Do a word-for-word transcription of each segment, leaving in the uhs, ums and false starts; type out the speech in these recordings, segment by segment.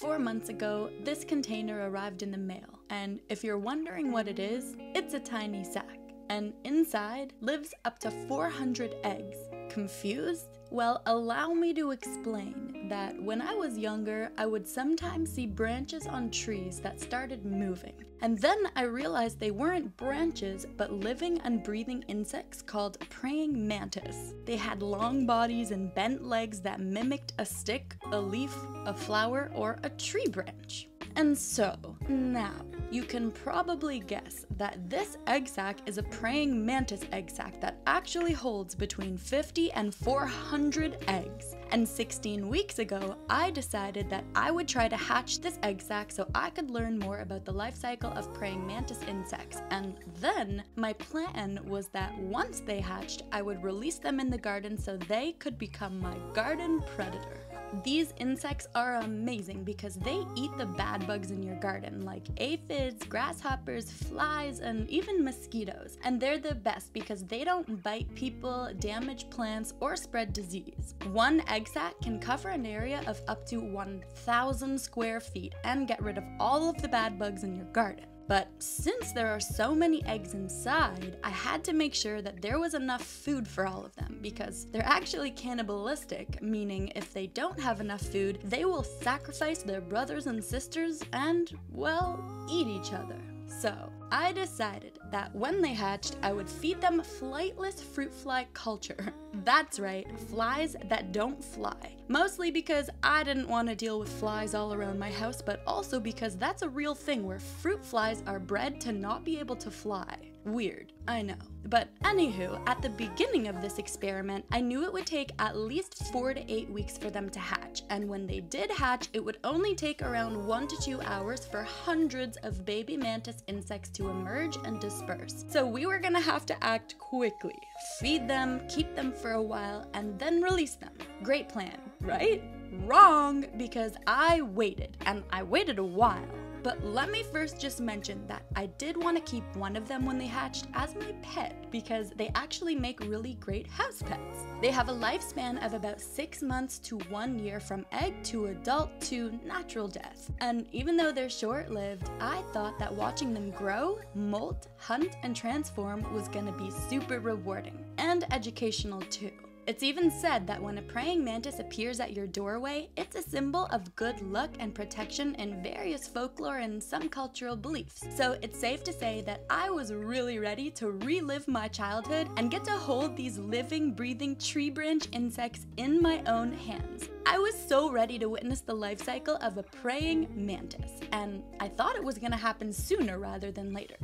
Four months ago, this container arrived in the mail, and if you're wondering what it is, it's a tiny sack. And inside lives up to four hundred eggs. Confused? Well, allow me to explain that when I was younger, I would sometimes see branches on trees that started moving. And then I realized they weren't branches, but living and breathing insects called praying mantis. They had long bodies and bent legs that mimicked a stick, a leaf, a flower, or a tree branch. And so, now, you can probably guess that this egg sack is a praying mantis egg sack that actually holds between fifty and four hundred eggs. And sixteen weeks ago, I decided that I would try to hatch this egg sack so I could learn more about the life cycle of praying mantis insects. And then, my plan was that once they hatched, I would release them in the garden so they could become my garden predator. These insects are amazing because they eat the bad bugs in your garden, like aphids, grasshoppers, flies, and even mosquitoes. And they're the best because they don't bite people, damage plants, or spread disease. One egg sack can cover an area of up to one thousand square feet and get rid of all of the bad bugs in your garden. But since there are so many eggs inside, I had to make sure that there was enough food for all of them because they're actually cannibalistic, meaning if they don't have enough food, they will sacrifice their brothers and sisters and, well, eat each other. So, I decided that when they hatched, I would feed them flightless fruit fly culture. That's right, flies that don't fly. Mostly because I didn't want to deal with flies all around my house, but also because that's a real thing where fruit flies are bred to not be able to fly. Weird, I know. But anywho, at the beginning of this experiment, I knew it would take at least four to eight weeks for them to hatch, and when they did hatch, it would only take around one to two hours for hundreds of baby mantis insects to emerge and disperse. So we were gonna have to act quickly, feed them, keep them for a while, and then release them. Great plan, right? Wrong, because I waited, and I waited a while. But let me first just mention that I did want to keep one of them when they hatched as my pet because they actually make really great house pets. They have a lifespan of about six months to one year from egg to adult to natural death. And even though they're short-lived, I thought that watching them grow, molt, hunt, and transform was going to be super rewarding and educational too. It's even said that when a praying mantis appears at your doorway, it's a symbol of good luck and protection in various folklore and some cultural beliefs. So it's safe to say that I was really ready to relive my childhood and get to hold these living, breathing tree branch insects in my own hands. I was so ready to witness the life cycle of a praying mantis, and I thought it was gonna happen sooner rather than later.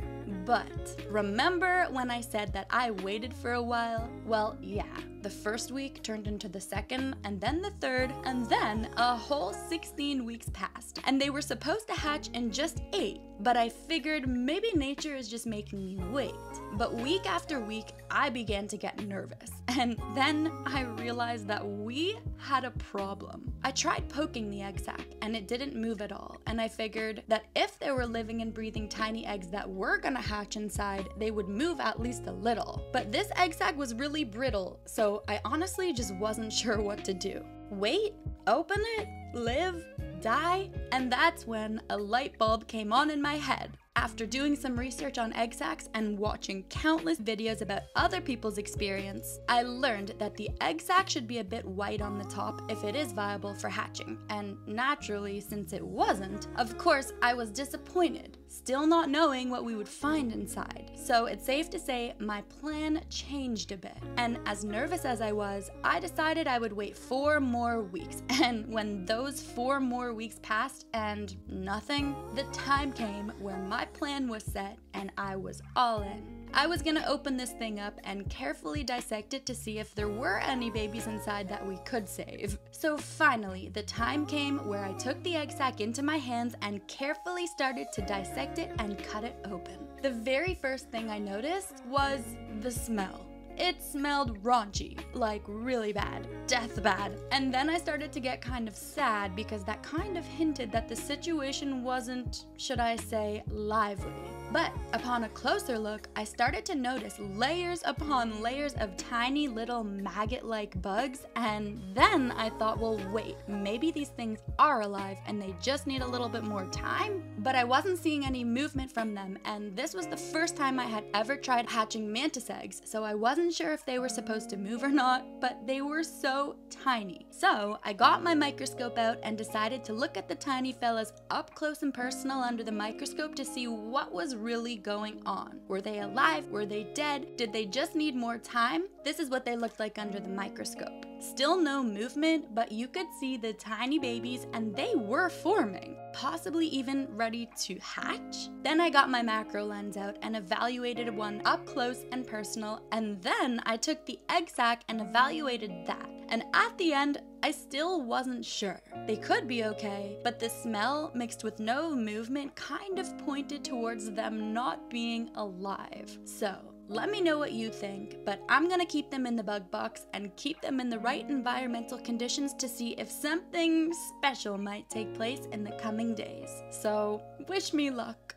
But remember when I said that I waited for a while? Well, yeah. The first week turned into the second, and then the third, and then a whole sixteen weeks passed. And they were supposed to hatch in just eight, but I figured maybe nature is just making me wait. But week after week, I began to get nervous. And then I realized that we had a problem. I tried poking the egg sack, and it didn't move at all. And I figured that if there were living and breathing tiny eggs that were gonna hatch inside, they would move at least a little. But this egg sack was really brittle, so I honestly just wasn't sure what to do. Wait, open it, live, die? And that's when a light bulb came on in my head. After doing some research on egg sacs and watching countless videos about other people's experience, I learned that the egg sac should be a bit white on the top if it is viable for hatching. And naturally, since it wasn't, of course I was disappointed, still not knowing what we would find inside. So it's safe to say my plan changed a bit. And as nervous as I was, I decided I would wait four more weeks. And when those four more weeks passed and nothing, the time came where my My plan was set, and I was all in. I was gonna open this thing up and carefully dissect it to see if there were any babies inside that we could save. So finally, the time came where I took the egg sack into my hands and carefully started to dissect it and cut it open. The very first thing I noticed was the smell. It smelled raunchy, like really bad, death bad. And then I started to get kind of sad because that kind of hinted that the situation wasn't, should I say, lively. But upon a closer look, I started to notice layers upon layers of tiny little maggot-like bugs, and then I thought, well, wait, maybe these things are alive and they just need a little bit more time? But I wasn't seeing any movement from them, and this was the first time I had ever tried hatching mantis eggs, so I wasn't sure if they were supposed to move or not, but they were so tiny. So I got my microscope out and decided to look at the tiny fellas up close and personal under the microscope to see what was really going on. Were they alive? Were they dead? Did they just need more time? This is what they looked like under the microscope. Still no movement, but you could see the tiny babies and they were forming, possibly even ready to hatch. Then I got my macro lens out and evaluated one up close and personal, and then I took the egg sac and evaluated that. And at the end, I still wasn't sure. They could be okay, but the smell mixed with no movement kind of pointed towards them not being alive. So let me know what you think, but I'm gonna keep them in the bug box and keep them in the right environmental conditions to see if something special might take place in the coming days. So wish me luck.